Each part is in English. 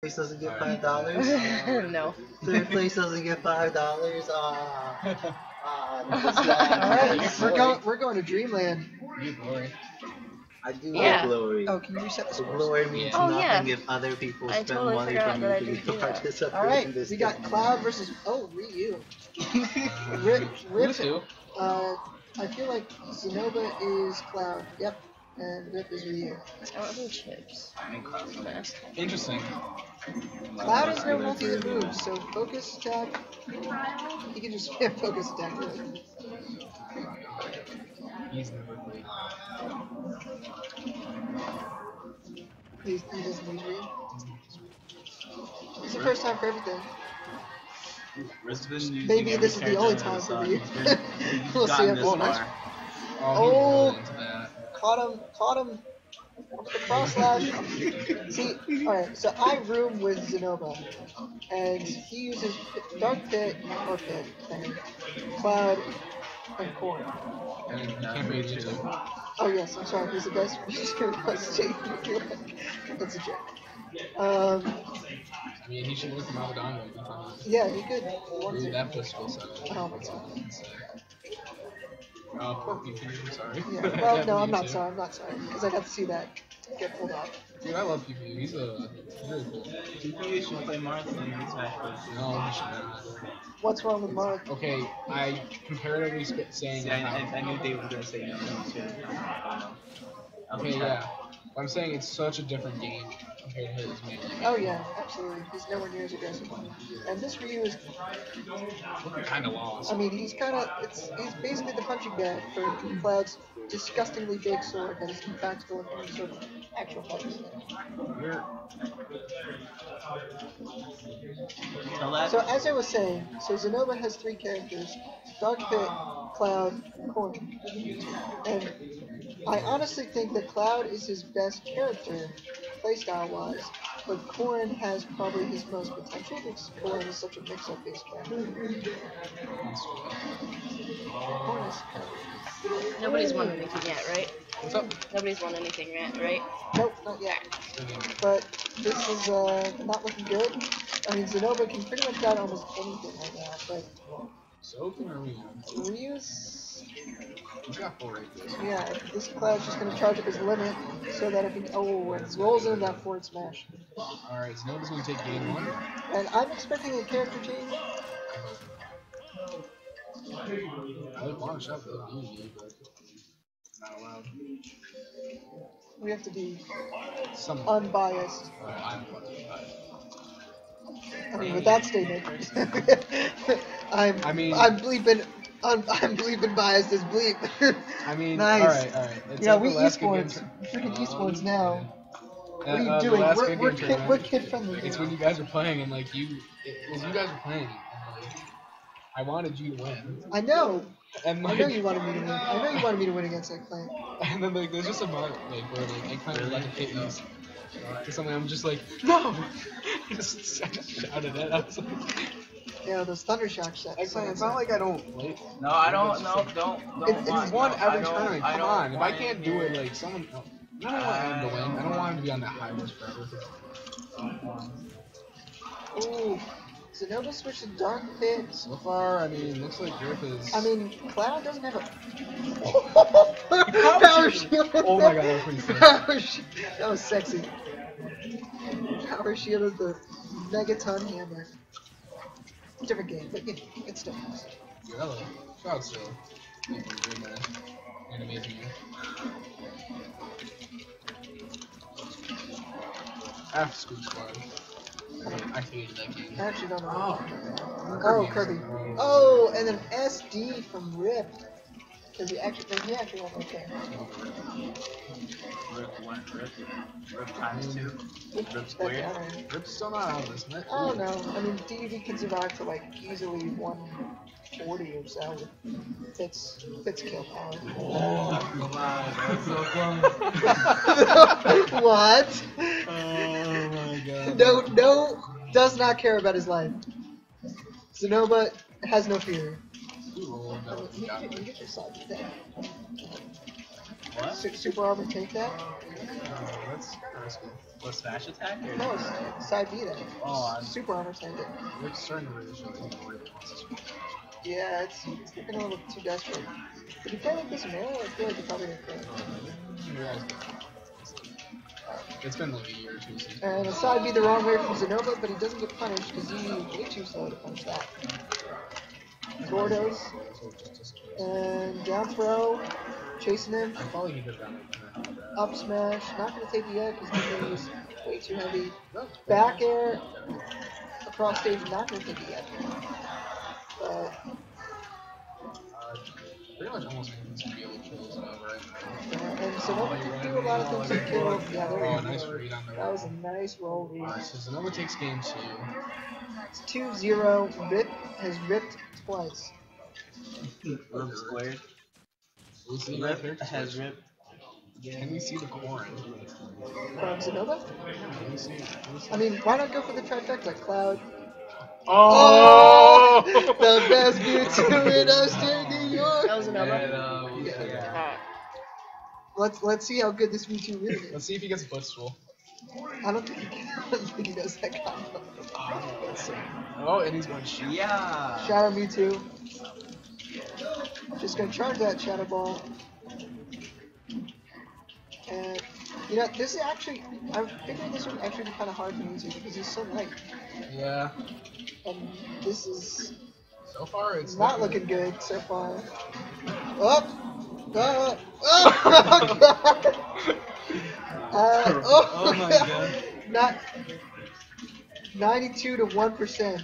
Place doesn't get $5. No. Third place doesn't get $5. Alright, we're going to Dreamland. You glory. I do love glory. Oh, can you reset this? Glory means nothing if other people spend money from you to participate. Alright, we got Cloud versus Ryu. Rip. I feel like Zinoba is Cloud. Yep. And Rip is Ryu. I want some chips. Interesting. Cloud has no multi moves, so focus attack. You can just skip focus attack. Really. He doesn't use Ryu. It's the first time for everything. Maybe this is the only time for Ryu. We'll see if one much. Caught him with the cross slash. See, alright, so I room with Zinoba, and he uses Dark Pit, Cloud, and Corrin. And can't be too. Oh yes, I'm sorry, he's the best. He's gonna bust Jake. That's a joke. I mean, he should look him out with Andre. Yeah, he could. Dude, that push will suck. Oh my god. Oh, poor PPU, I'm sorry. Yeah. Well, no, I'm not sorry, because I got to see that get pulled off. Dude, I love PPU, he's a really cool. PPU should play Marth and Smash Four. No, he should not. What's wrong with Marth? Okay, I comparatively saying... See, I knew they were going to say no. Okay, yeah. But I'm saying it's such a different game compared to his main. Oh yeah, absolutely. He's nowhere near as aggressive. And this Ryu is kind of lost. I mean, he's kind of he's basically the punching bag for Cloud's disgustingly big sword that is impactful in terms of actual punches. So as I was saying, so Zenoba has three characters: Dark Pit, Cloud, and Corrin. And I honestly think that Cloud is his best character, playstyle-wise, but Corrin has probably his most potential because Corrin is such a mix-up based character. Nobody's won anything yet, right? What's up? Nobody's won anything yet, right? Nope, not yet. But this is not looking good. I mean, Zenoba can pretty much got almost anything right now, but... So can Ryu's... Yeah, this Cloud's just gonna charge up his limit so that if he it rolls into that forward smash. Alright, Zenoba's gonna take game one. And I'm expecting a character change. I would want to shop for the easy, but not allowed. We have to be unbiased. I mean, with that statement, I'm bleeping biased as bleep. I mean, nice. Alright. Yeah, like we esports. Freaking esports now. Yeah. What are you doing? We're kid friendly. Like, it's when you guys were playing and like you guys were playing. And, like, I wanted you to win. I know. And like, I know you wanted me to win. I know you wanted me to win against Eggplant. And then like there's just a moment like where like Eggplant was like a kid and something. I'm just like no. I just shouted it. I was like. Yeah, those thunder shocks. It's not like I don't. No, I don't. No, don't. It's one every tournament. Come on, if I can't do it, like someone. I don't want him to win. I don't want him to be on that high risk forever. Ooh, Zenoba switched to Dark Pit. So far, I mean, looks like Griff is. I mean, Cloud doesn't have a. Power shield. Oh my god, that was pretty sick. Power shield. That was sexy. Power shield of the Megaton Hammer. Different game, but it's different. Yellow. Cloud still. An amazing game. F Scoop Squad. I hated that game. I actually don't know. Oh, Kirby. Oh, and an SD from Rip. Because he actually won't okay. Rip 1, Rip times 2, Rip squared. Rip's still not out of this, man. Oh no, I mean, DDD can survive for like easily 140 or so. It's kill power. Oh, come on, that's so close. What? Oh my god. No, does not care about his life. Zenoba has no fear. You get your side with that. What? Super armor take that? That's kind of risky. What, smash attack? Or no, it's side B then. Oh, I'm super understanding. We're starting to really show that you really want this one. Yeah, it's looking a little too desperate. If you play like this now, I feel like you're probably going to play. It's been like a year or two since. And a side B the wrong way from Zinoba, but he doesn't get punished because he's way too slow to punish that. Gordo's. And down throw. Chasing him. I'm probably going to go down. Up smash. Not going to take it yet because he's way too heavy. Back air. Across stage. Not going to take it yet. Pretty much almost needs to be able to kill us over it. And so Zinoba can do a lot of things to kill. Yeah, there we go. Nice read on the roll. That was a nice roll read. Alright, so Zinoba takes game 2. It's 2-0. Rip has ripped twice. Rip squared. Rip has ripped. Can we see the Corrin? From Zinoba? Can we see it? I mean, why not go for the trifecta like Cloud? Oh! The best Mewtwo in upstate New York! That was another one. Yeah. Let's see how good this Mewtwo really is. Let's see if he gets a footstool. I don't think he does that combo. Oh, and he's going to shoot. Yeah! Shadow Mewtwo. Just going to charge that Shadow Ball. And, you know, this is actually, I figured this would actually be kind of hard for Mewtwo because he's so light. Yeah. And this is... So far, it's not looking good so far. Oh! Oh! God! Oh my God! Not 92 to 1%.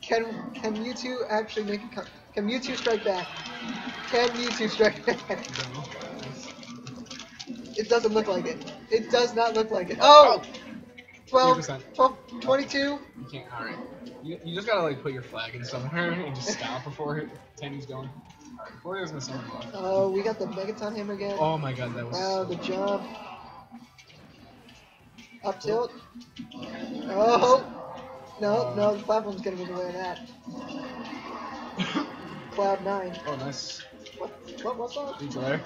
Can Mewtwo actually make a cut? Can Mewtwo strike back? Can Mewtwo strike back? It doesn't look like it. It does not look like it. Oh! 12, 22. You can't, alright. You just gotta like put your flag in somewhere and just stop before Tandy's going. Alright, Gordo's missing the block. Oh, we got the Megaton Hammer again. Oh my God, that was. Wow, the jump. Up tilt. Oh! No, the platform's gonna get away with that. Cloud 9. Oh, nice. What was that? You glare.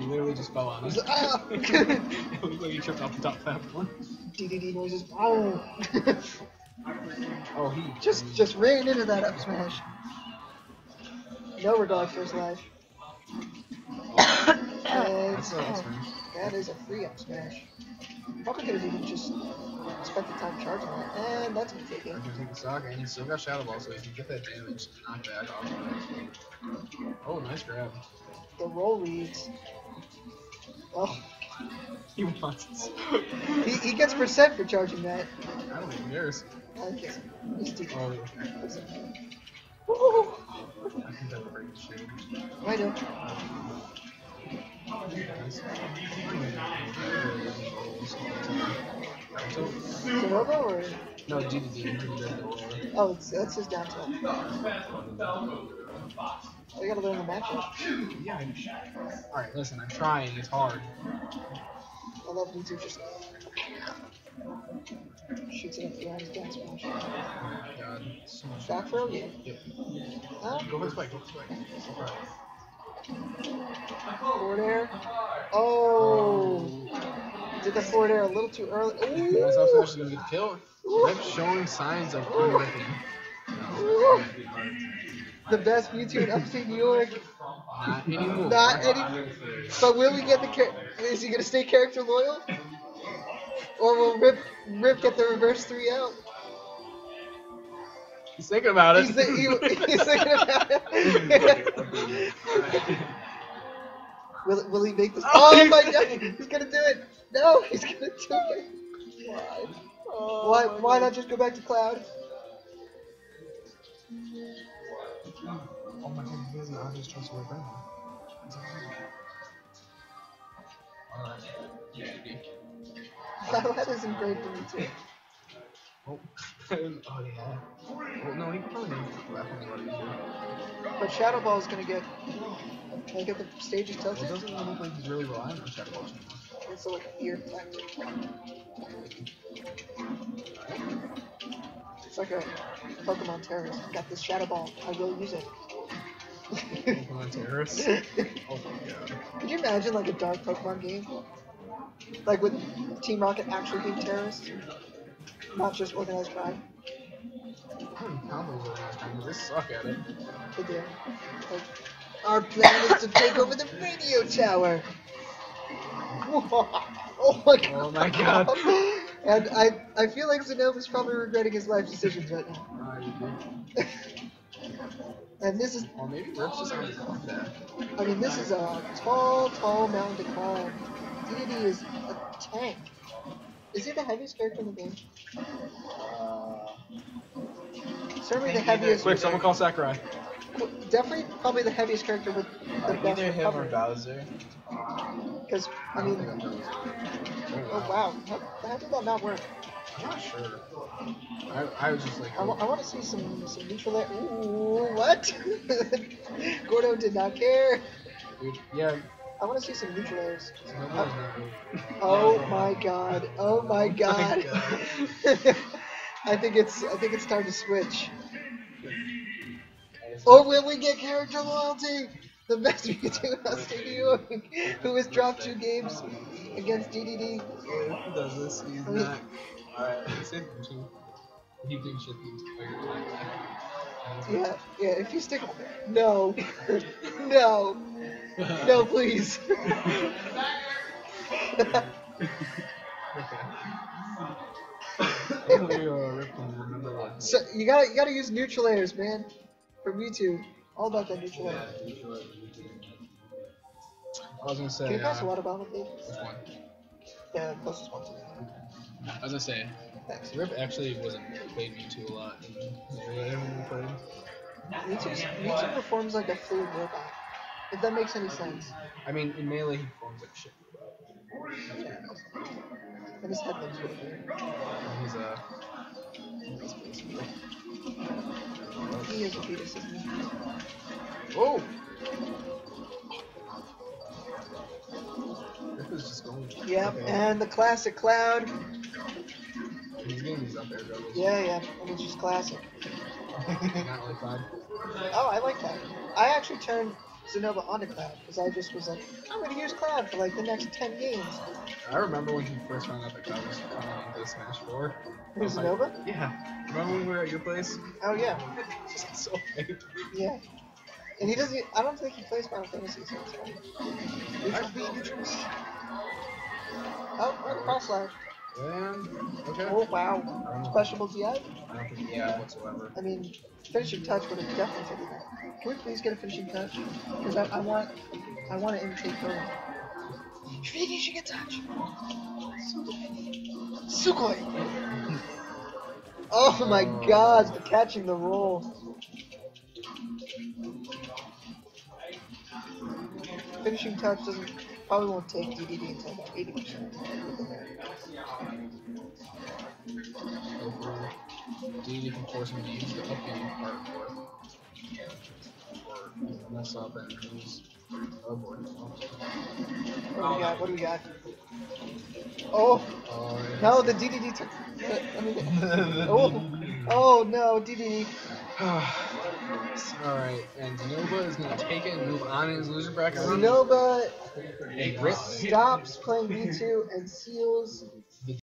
You literally just fell on us. It looked like you tripped off the top platform. DDD noises. Oh! Oh, he just ran into that up smash. No regard for his life. That is a free up smash. Probably could have even just spent the time charging that. And that's gonna take it. Take the stock, and he's still got Shadow Ball, so if you get that damage, knock back off. Oh, nice grab. The roll reads. Oh. He wants it. he gets % for charging that. I don't even care. Okay. Oh. I can never break the shade. I know. Zinoba or? No, DDD. Oh, that's his down tilt. I gotta learn the matchup. Yeah, alright, listen, I'm trying, it's hard. I love Mewtwo just shoots it up behind his down smash. Oh my God. So much back throw? Yeah. Go this way, go this way. Forward air. Oh! Did the forward air a little too early. Ooh! That's also actually gonna get killed. Rip showing signs of unripping. The best Mewtwo in upstate New York. Not anymore. Not anymore. But will we get the character? Is he gonna stay character loyal? Or will Rip get the reverse 3 out? He's thinking about it. He's thinking about it. Will he make this? Oh my God! He's gonna do it! No! He's gonna do it! Why? Oh, why not just go back to Cloud? Oh my God, he doesn't know. I just trust right now. Alright. Yeah, that isn't great for me, too. Oh. Oh yeah. Well, no, he probably didn't laugh on what he's doing. But Shadow Ball is gonna get. Like if the stage is tilted. It doesn't even look like he's really relying on Shadow Ball anymore. It's like an ear factor. It's like a Pokemon terrorist. Got this Shadow Ball. I will use it. Pokemon terrorist? Oh my God. Could you imagine like a dark Pokemon game? Like with Team Rocket actually being terrorists, not just organized crime. How many organized crime? They suck at it. They do. Like, our plan is to take over the radio tower. Oh my god. Oh my god. And I feel like Zinoba's probably regretting his life decisions right now. And this is. Well, maybe Rip's just on his own back. I mean, this is a tall, tall mountain to climb. DDD is a tank. Is he the heaviest character in the game? Certainly the heaviest. Quick, someone call Sakurai. Definitely, probably the heaviest character with the best either him or Bowser. Because, I mean. Oh wow, how did that not work? I'm not sure. I was just like. I want to see some neutral air. Ooh, what? Gordo did not care. Dude, yeah. I want to see some neutral airs. Oh my god! Oh my god! I think it's time to switch. Or will we get character loyalty? The best we can do is Ryu, who has dropped 2 games against DDD. Who does this? He's not. Alright, let's see. He thinks shit needs to play your time. Yeah, if you stick. No. No. No, please. So you gotta use neutral airs, man. For Mewtwo, all about that neutral air. Yeah, neutral air. I was gonna say. Can you pass a water bomb with me? Which one? Yeah, the closest one to me. I was gonna say. Thanks. Rip actually wasn't played Mewtwo a lot. Mewtwo performs like a fluid robot. If that makes any sense. I mean, in Melee, he performs like shit. And his head looks really weird. And he's a. He is a fetus, isn't he? Whoa! That was just going. Yep, okay. And the classic Cloud. These games up there, bro. Yeah. I mean, it's just classic. Not like Cloud. Oh, I like Cloud. I actually turned Zinoba onto Cloud, because I just was like, I'm going to use Cloud for like the next 10 games. I remember when you first found out that Cloud was coming into Smash 4. With Zinoba? Like, yeah. Remember when we were at your place? Oh, yeah. Just so fake. Yeah. And he doesn't, I don't think he plays Final Fantasy, so it's fine. Oh, we're cross live. Okay. Oh, wow. Questionable DI? I don't think DI whatsoever. I mean, finishing touch would have definitely taken that. Can we please get a finishing touch? Because I want to imitate Corrin. Shuriki should get touch! Sugoi! Oh my god, the catching the roll. Finishing touch doesn't. Probably won't take DDD until about 80%. DDD can force me to use the up game part for it. Or mess up and lose. Oh boy. What do we got? Oh! Yeah. No, the DDD took. I mean, oh no, DDD. Alright, and Zinoba is going to take it and move on in his loser bracket. Zinoba stops playing Mewtwo and seals